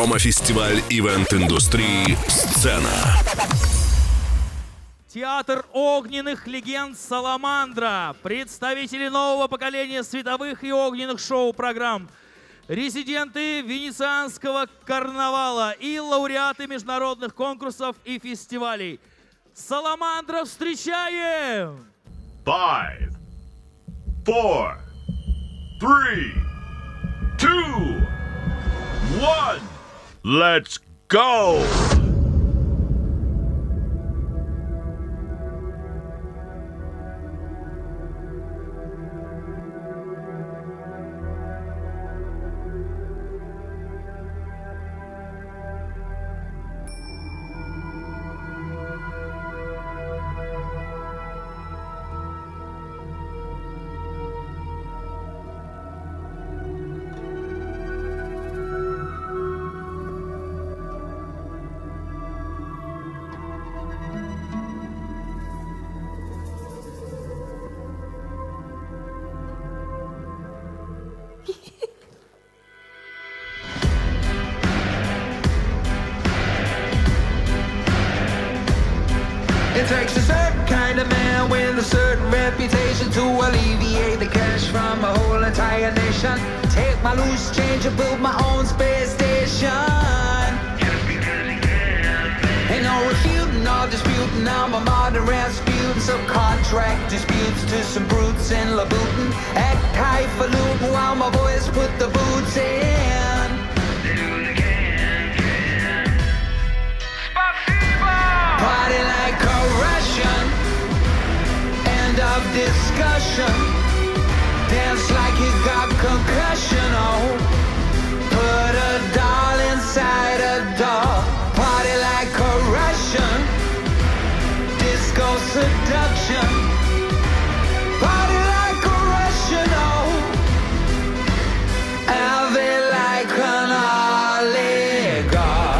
Промо-фестиваль ивент-индустрии «Сцена». Театр огненных легенд «Саламандра», представители нового поколения световых и огненных шоу-программ, резиденты Венецианского карнавала и лауреаты международных конкурсов и фестивалей. «Саламандра» встречаем! 5, 4, 3, 2, 1, let's go! It takes a certain kind of man with a certain reputation to alleviate the cash from a whole entire nation. Take my loose change and build my own space station. Just because you can. Ain't no refuting or disputing, I'm a modern Rasputin. Some contract disputes to some brutes in Louboutin. Act highfalutin while my boys put the boots in. Party like a Russian, end of discussion. Dance like you got concussion, oh. Put a doll inside a doll. Party like a Russian, disco seduction. Party like a Russian, oh. Elvis like an oligarch.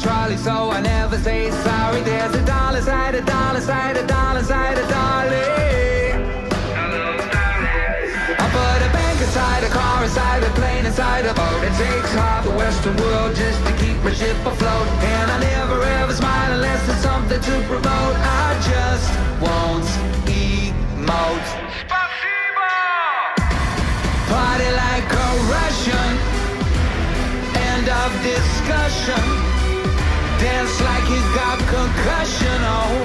Trolley, so I never say sorry. There's a dollar side, a dollar side, a dollar side, a dollar. Hello, darling. I put a bank inside, a car inside, a plane inside, a boat. It takes half the Western world just to keep my ship afloat. And I never ever smile unless there's something to promote. I just won't emote. Spasibo! Party like a Russian. End of discussion. Dance like you got concussion, oh.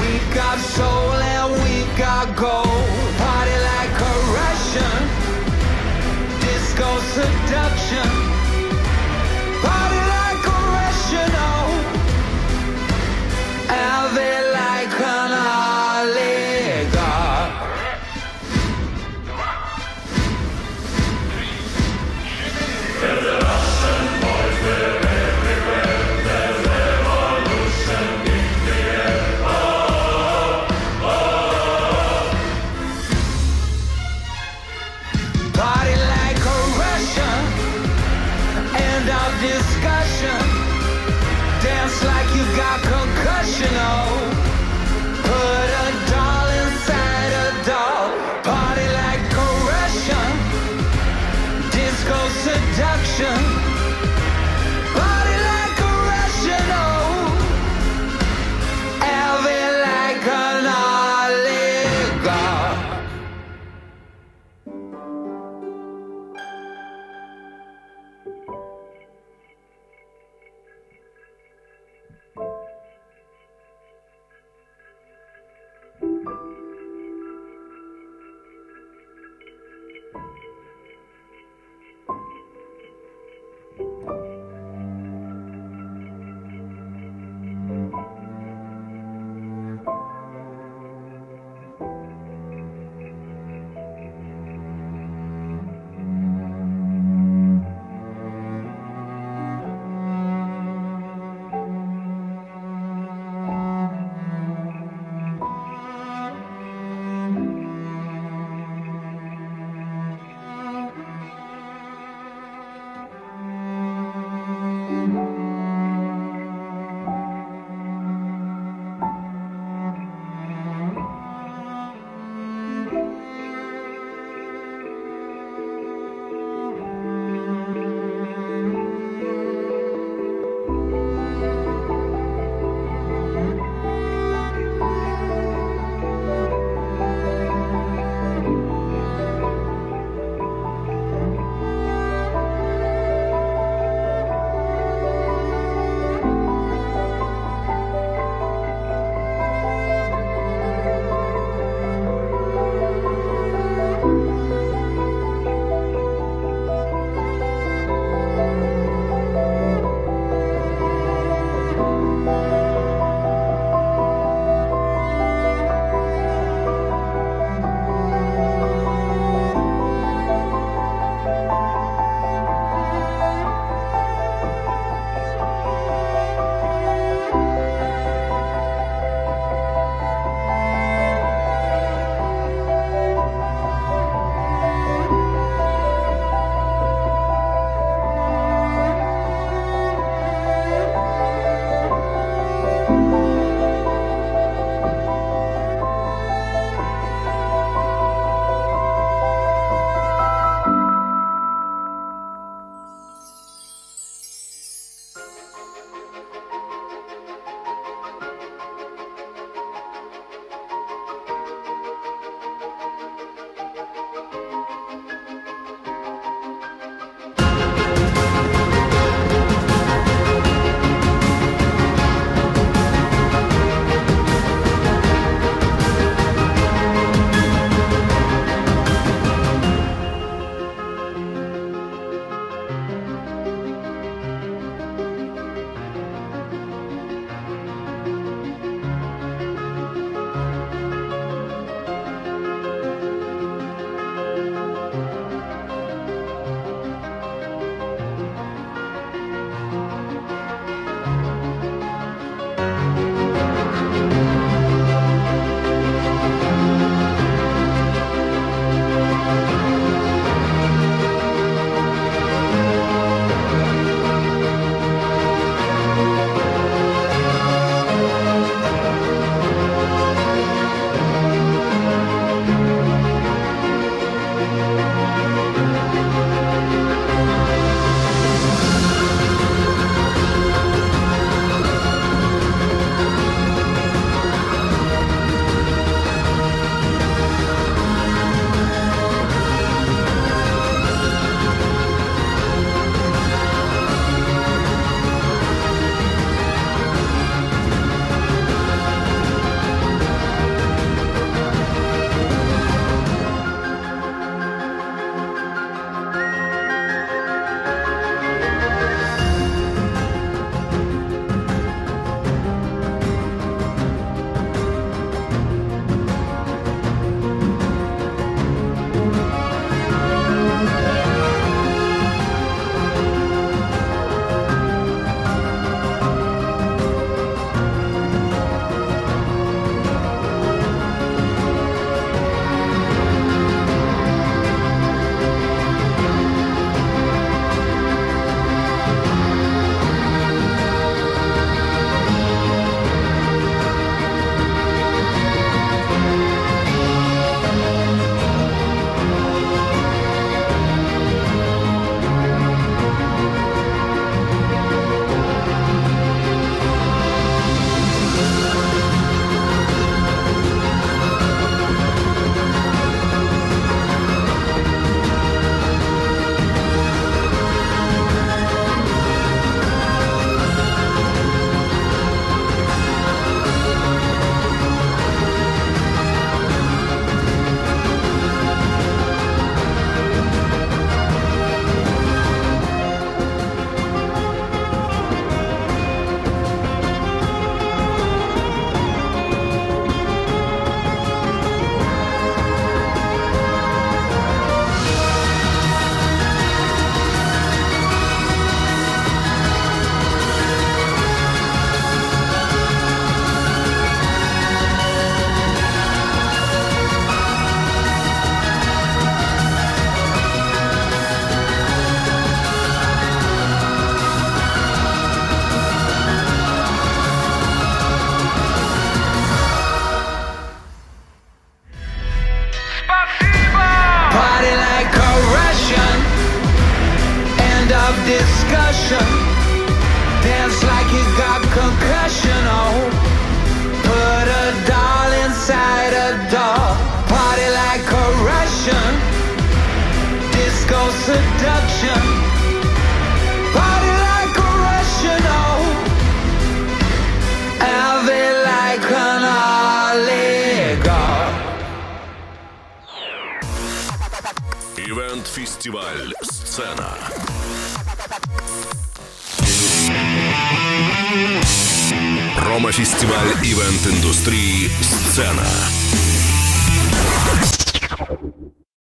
We got soul and we got gold. Party like a Russian. Disco seduction. Party like a Russian, oh. Elvis like an oligarch. There's a Russian boys there. cushion on, put a doll inside a doll, party like a Russian, disco seduction, party like a Russian, oh, have it like an oligarch. Event Festival Сцена. Промо-фестиваль ивент-индустрии «Сцена».